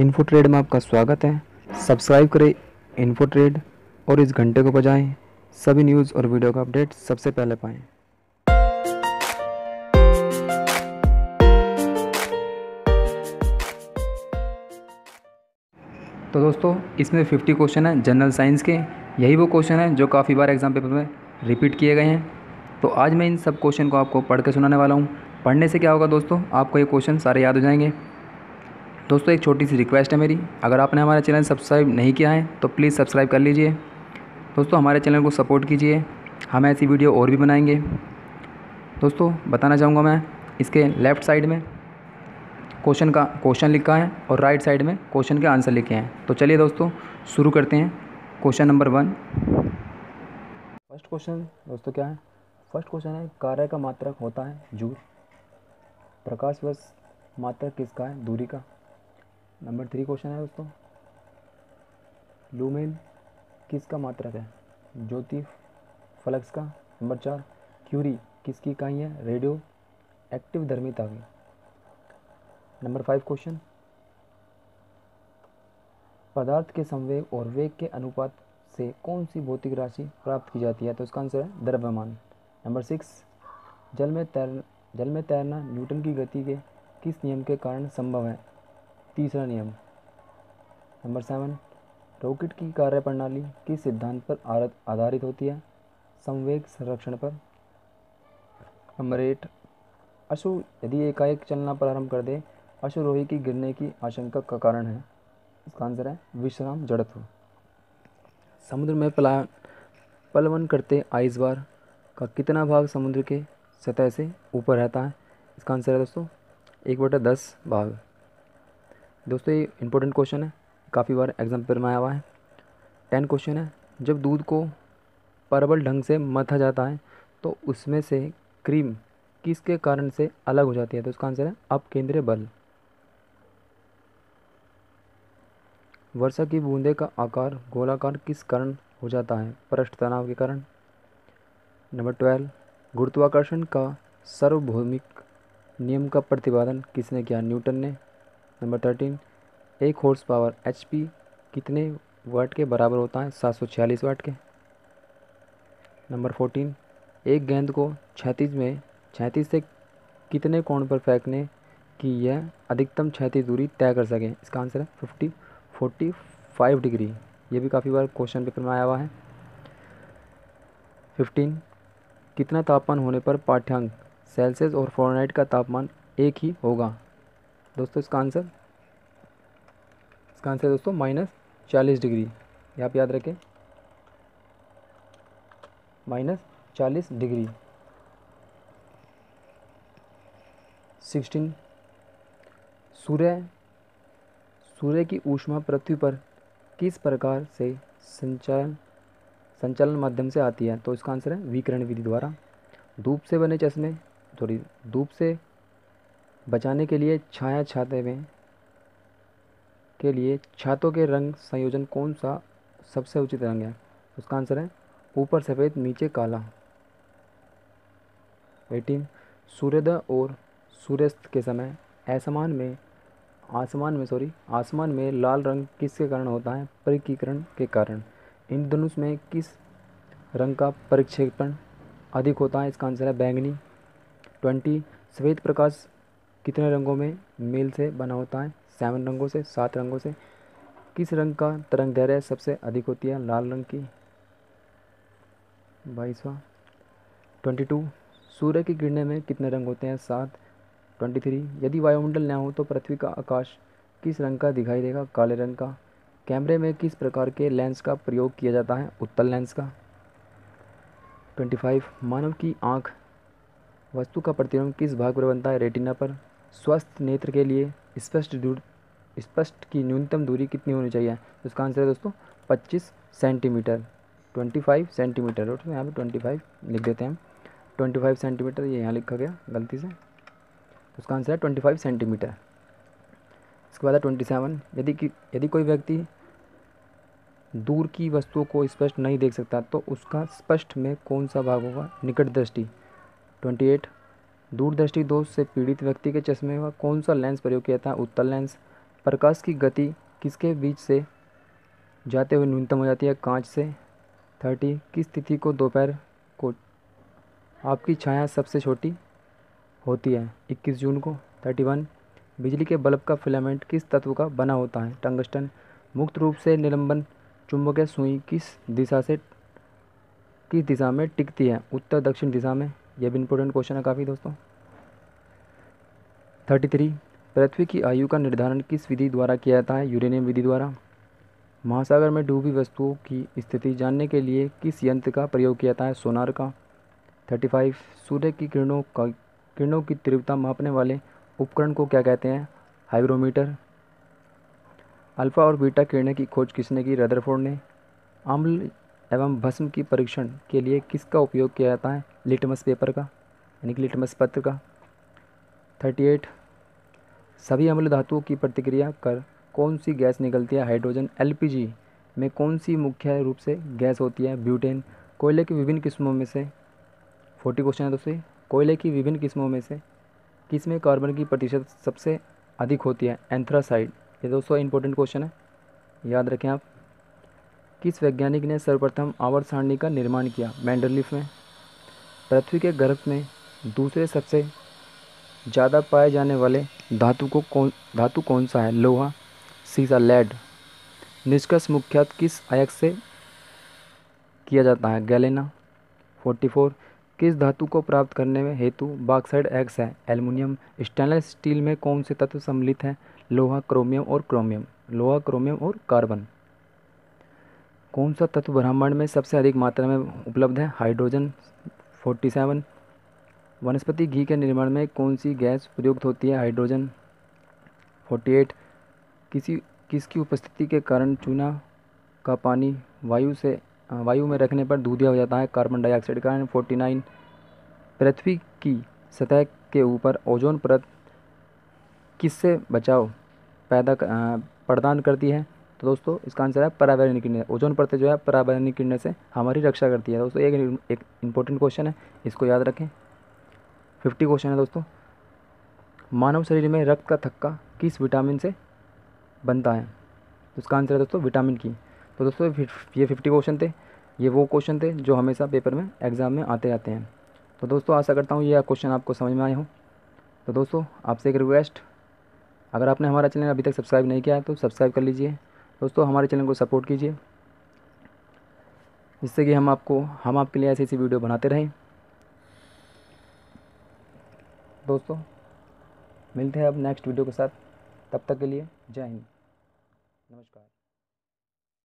Info trade में आपका स्वागत है। सब्सक्राइब करें इन्फो ट्रेड और इस घंटे को बजाएं, सभी न्यूज़ और वीडियो का अपडेट सबसे पहले पाएं। तो दोस्तों, इसमें 50 क्वेश्चन हैं जनरल साइंस के। यही वो क्वेश्चन हैं जो काफ़ी बार एग्ज़ाम पेपर में रिपीट किए गए हैं। तो आज मैं इन सब क्वेश्चन को आपको पढ़ के सुनाने वाला हूँ। पढ़ने से क्या होगा दोस्तों, आपको ये क्वेश्चन सारे याद हो जाएंगे। दोस्तों, एक छोटी सी रिक्वेस्ट है मेरी, अगर आपने हमारा चैनल सब्सक्राइब नहीं किया है तो प्लीज़ सब्सक्राइब कर लीजिए। दोस्तों, हमारे चैनल को सपोर्ट कीजिए, हम ऐसी वीडियो और भी बनाएंगे। दोस्तों, बताना चाहूँगा मैं, इसके लेफ़्ट साइड में क्वेश्चन लिखा है और राइट साइड में क्वेश्चन के आंसर लिखे हैं। तो चलिए दोस्तों, शुरू करते हैं। क्वेश्चन नंबर 1, फर्स्ट क्वेश्चन दोस्तों क्या है? फर्स्ट क्वेश्चन है, कार्य का मात्रक होता है जूल, प्रकाशवर्ष मात्रक किसका है? दूरी का। नंबर 3 क्वेश्चन है दोस्तों, लूमेन किसका मात्रक है? ज्योति फ्लक्स का। नंबर 4, क्यूरी किसकी इकाई है? रेडियो एक्टिव धर्मिता की। नंबर 5 क्वेश्चन, पदार्थ के संवेग और वेग के अनुपात से कौन सी भौतिक राशि प्राप्त की जाती है? तो इसका आंसर है द्रव्यमान। नंबर 6, जल में तैरना न्यूटन की गति के किस नियम के कारण संभव है? तीसरा नियम। नंबर 7, रॉकेट की कार्यप्रणाली किस सिद्धांत पर आधारित होती है? संवेग संरक्षण पर। नंबर 8, अशु यदि एकाएक चलना प्रारंभ कर दे, अशुरोही की गिरने की आशंका का कारण है। इसका आंसर है विश्राम जड़त्व। समुद्र में पलवन करते आइसबार का कितना भाग समुद्र के सतह से ऊपर रहता है? इसका आंसर है दोस्तों 1/10 भाग। दोस्तों, ये इंपॉर्टेंट क्वेश्चन है, काफ़ी बार एग्जाम पेपर में आया हुआ है। 10 क्वेश्चन है, जब दूध को परवल ढंग से मथा जाता है तो उसमें से क्रीम किसके कारण से अलग हो जाती है? तो इसका आंसर है अपकेंद्रीय बल। वर्षा की बूंदे का आकार गोलाकार किस कारण हो जाता है? पृष्ठ तनाव के कारण। नंबर 12, गुरुत्वाकर्षण का सार्वभौमिक नियम का प्रतिपादन किसने किया? न्यूटन ने। नंबर 13, एक हॉर्स पावर HP कितने वाट के बराबर होता है? 746 वाट के। नंबर 14, एक गेंद को 36 से कितने कोण पर फेंकने की यह अधिकतम 36 दूरी तय कर सकें? इसका आंसर है 45 डिग्री। ये भी काफ़ी बार क्वेश्चन पेपर में आया हुआ है। 15, कितना तापमान होने पर पाठ्यांक सेल्सियस और फ़ारेनहाइट का तापमान एक ही होगा? दोस्तों, इसका आंसर दोस्तों -40 डिग्री। ये आप याद रखें, -40 डिग्री। 16, सूर्य की ऊष्मा पृथ्वी पर किस प्रकार से संचालन माध्यम से आती है? तो इसका आंसर है विकिरण विधि द्वारा। धूप से बचाने के लिए छातों के रंग संयोजन कौन सा सबसे उचित रंग है? उसका आंसर है ऊपर सफ़ेद नीचे काला। 18, सूर्योदय और सूर्यास्त के समय आसमान में लाल रंग किसके कारण होता है? परिकीकरण के कारण। इंद्रधनुष में किस रंग का परिक्षेपण अधिक होता है? इसका आंसर है बैंगनी। 20, सफ़ेद प्रकाश कितने रंगों में मेल से बना होता है? 7 रंगों से। किस रंग का तरंग दैर्घ्य सबसे अधिक होती है? लाल रंग की। 22, 22, सूर्य की किरणें में कितने रंग होते हैं? 7। 23, यदि वायुमंडल न हो तो पृथ्वी का आकाश किस रंग का दिखाई देगा? काले रंग का। कैमरे में किस प्रकार के लेंस का प्रयोग किया जाता है? उत्तल लेंस का। 25, मानव की आँख वस्तु का प्रतिबिंब किस भाग पर बनता है? रेटिना पर। स्वस्थ नेत्र के लिए स्पष्ट की न्यूनतम दूरी कितनी होनी चाहिए? उसका आंसर है दोस्तों 25 सेंटीमीटर। 25 सेंटीमीटर, दोस्तों यहाँ पर 25 लिख देते हैं हम, 25 सेंटीमीटर ये यहाँ लिखा गया गलती से। उसका आंसर है 25 सेंटीमीटर। इसके बाद है 27, यदि कोई व्यक्ति दूर की वस्तुओं को स्पष्ट नहीं देख सकता तो उसका स्पष्ट में कौन सा भाग होगा? निकट दृष्टि। 28, दूरदृष्टि दोष से पीड़ित व्यक्ति के चश्मे का कौन सा लेंस प्रयोग किया था? उत्तल लेंस। प्रकाश की गति किसके बीच से जाते हुए न्यूनतम हो जाती है? कांच से। 30 किस तिथि को दोपहर को आपकी छाया सबसे छोटी होती है? 21 जून को। 31 बिजली के बल्ब का फिलामेंट किस तत्व का बना होता है? टंगस्टन। मुक्त रूप से निलंबन चुंबकीय सुई किस दिशा में टिकती है? उत्तर दक्षिण दिशा में। यह भी इंपॉर्टेंट क्वेश्चन है काफ़ी दोस्तों। 33 पृथ्वी की आयु का निर्धारण किस विधि द्वारा किया जाता है? यूरेनियम विधि द्वारा। महासागर में डूबी वस्तुओं की स्थिति जानने के लिए किस यंत्र का प्रयोग किया जाता है? सोनार का। 35 सूर्य की किरणों की तीव्रता मापने वाले उपकरण को क्या कहते हैं? हाइग्रोमीटर। अल्फ़ा और बीटा किरणें की खोज किसने की? रदरफोर्ड ने। अम्ल एवं भस्म की परीक्षण के लिए किसका उपयोग किया जाता है? लिटमस पेपर का, यानी कि लिटमस पत्र का। 38 सभी अम्ल धातुओं की प्रतिक्रिया कर कौन सी गैस निकलती है? हाइड्रोजन। एलपीजी में कौन सी मुख्य रूप से गैस होती है? ब्यूटेन। कोयले की विभिन्न किस्मों में से 40 क्वेश्चन है दोस्तों। कोयले की विभिन्न किस्मों में से किस में कार्बन की प्रतिशत सबसे अधिक होती है? एंथ्रासाइड। ये दोस्तों इंपॉर्टेंट क्वेश्चन है, याद रखें आप। किस वैज्ञानिक ने सर्वप्रथम आवर्त सारणी का निर्माण किया? मेंडरलीफ ने। पृथ्वी के गर्भ में दूसरे सबसे ज़्यादा पाए जाने वाले धातु कौन सा है? लोहा। सीसा, लेड। निष्कर्ष मुख्यतः किस अयस्क से किया जाता है? गैलेना। 44 किस धातु को प्राप्त करने में हेतु बॉक्साइड अयस्क है? एल्युमिनियम। स्टेनलेस स्टील में कौन से तत्व सम्मिलित हैं? लोहा, क्रोमियम और कार्बन। कौन सा तत्व ब्रह्मांड में सबसे अधिक मात्रा में उपलब्ध है? हाइड्रोजन। 47 वनस्पति घी के निर्माण में कौन सी गैस प्रयुक्त होती है? हाइड्रोजन। 48 किसकी उपस्थिति के कारण चूना का पानी वायु में रखने पर दूधिया हो जाता है? कार्बन डाइऑक्साइड का। 49 पृथ्वी की सतह के ऊपर ओजोन परत किससे बचाव प्रदान करती है? तो दोस्तों इसका आंसर है पराबैंगनी किरणें। ओजोन परत जो है पराबैंगनी किरणें से हमारी रक्षा करती है दोस्तों। एक इम्पोर्टेंट क्वेश्चन है, इसको याद रखें। 50 क्वेश्चन है दोस्तों। मानव शरीर में रक्त का थक्का किस विटामिन से बनता है? तो इसका आंसर है दोस्तों विटामिन की। तो दोस्तों ये 50 क्वेश्चन थे। ये वो क्वेश्चन थे जो हमेशा पेपर में एग्ज़ाम में आते रहते हैं। तो दोस्तों आशा करता हूँ ये क्वेश्चन आपको समझ में आए हों। तो दोस्तों आपसे एक रिक्वेस्ट, अगर आपने हमारा चैनल अभी तक सब्सक्राइब नहीं किया है तो सब्सक्राइब कर लीजिए दोस्तों। हमारे चैनल को सपोर्ट कीजिए जिससे कि हम आपके लिए ऐसी वीडियो बनाते रहें। दोस्तों मिलते हैं अब नेक्स्ट वीडियो के साथ, तब तक के लिए जय हिंद, नमस्कार।